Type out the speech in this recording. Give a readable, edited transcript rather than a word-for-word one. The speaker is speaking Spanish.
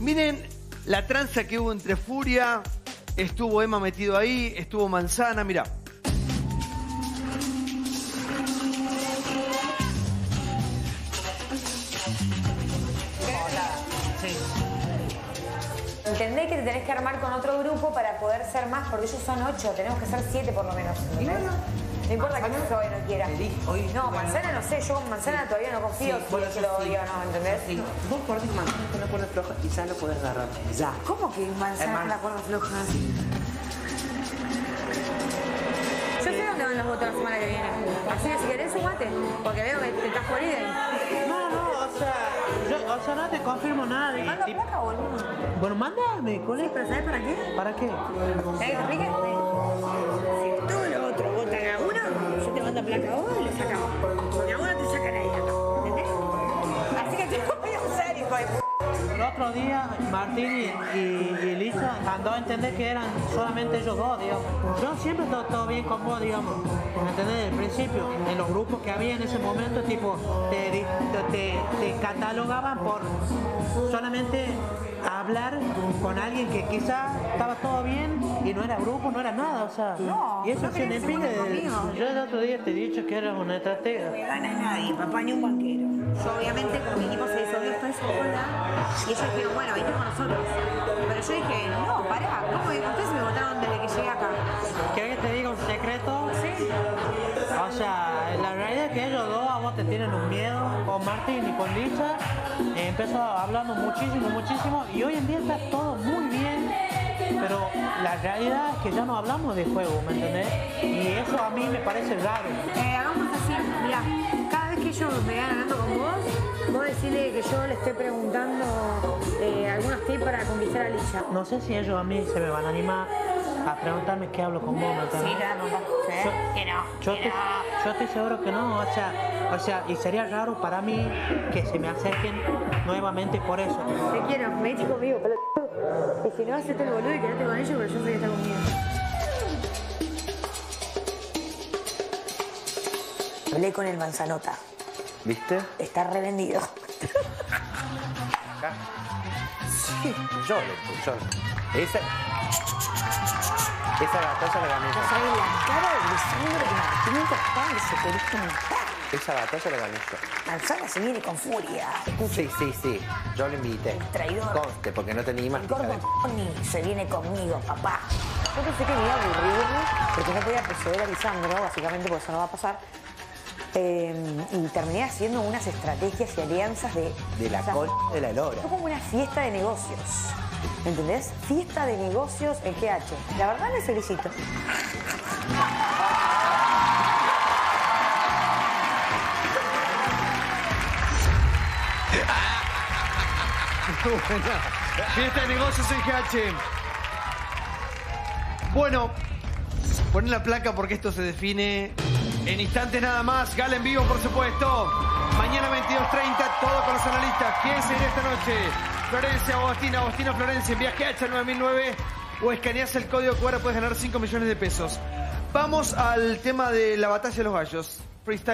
Miren la tranza que hubo entre Furia, estuvo Emma metido ahí, estuvo Manzana, mirá. Entendés que te tenés que armar con otro grupo para poder ser más, porque ellos son 8, tenemos que ser 7 por lo menos. ¿Y bueno? No importa que eso hoy no quiera. No, Manzana no sé, yo con Manzana todavía no confío si es que lo odio o no, ¿entendés? Sí. Vos por decir Manzana con una cuerda floja, quizás lo podés agarrar. Ya. ¿Cómo que Manzana con la cuerda floja? Yo sé dónde van los votos la semana que viene. Así que si querés sumate, porque veo que te estás por ahí. O sea, no te confirmo nada. ¿Te mando placa, boludo? Bueno, mándame, colega. Sí, ¿pero sabés para qué? ¿Para qué? ¿Sabés que te si todo lo otro votan a uno, yo te mando placa a vos y lo sacamos. Y a uno te sacan ahí, ¿no? ¿Entendés? Así que te voy a usar, hijo de p***. El otro día, Martín y Licha andó a entender que eran solamente ellos dos, digamos. Yo siempre todo bien con vos, digamos. ¿Entendés? Al principio, en los grupos que había en ese momento, tipo, te catalogaban por solamente hablar con alguien que quizás estaba todo bien y no era grupo, no era nada, o sea. No, y eso no se le pide. Yo el otro día te he dicho que eras una estratega. No me gana nadie, papá ni un banquero. Yo obviamente con mi equipo se hizo 10 pesos sola y ellos dijeron, bueno, viste con nosotros. Pero yo dije, no, pará, ¿cómo que ustedes me votaron desde que llegué acá? ¿Querés que te diga un secreto? Sí. O sea, la realidad es que ellos dos a vos te tienen un miedo, con Martín y con Licha. Empezó hablando muchísimo y hoy en día está todo muy bien, pero la realidad es que ya no hablamos de juego, ¿me entendés? Y eso a mí me parece raro. Hagamos así, mirá, cada vez que ellos me van hablando con vos, vos decirle que yo le estoy preguntando algunos tips para conquistar a Licha. No sé si ellos a mí se me van a animar a preguntarme qué hablo con vos, ¿me entendés? Sí, claro, yo estoy seguro que no, o sea, y sería raro para mí que se me acerquen nuevamente por eso. Te quiero, me eché conmigo, pelotón. Y si no, hacete el boludo y quedate con ellos, pero yo sé que está conmigo. Hablé con el Manzanota. ¿Viste? Está revendido. ¿Acá? Sí. Yo. Esa batalla la gané. Yo sabía la cara de Lisandro que Martín no te se quería contar. Esa batalla la gané yo. Manzana se viene con furia. Escuchen. Sí. Yo lo invité. El traidor. Conste, porque no tenía más. El gordo Tony se viene conmigo, papá. Yo pensé que me iba a aburrirme porque no podía proceder a Lisandro, básicamente porque eso no va a pasar. Y terminé haciendo unas estrategias y alianzas de... De la col de la lora. Fue como una fiesta de negocios. ¿Entendés? Fiesta de negocios en GH. La verdad me felicito. Fiesta de negocios en GH. Bueno, ponen la placa porque esto se define en instantes nada más. Gala en vivo, por supuesto. Mañana 22:30, todo con los analistas. ¿Quién será esta noche? Florencia, Agostino, Florencia, envías GH9009 o escaneas el código QR, puedes ganar 5 millones de pesos. Vamos al tema de la batalla de los gallos. Freestyle.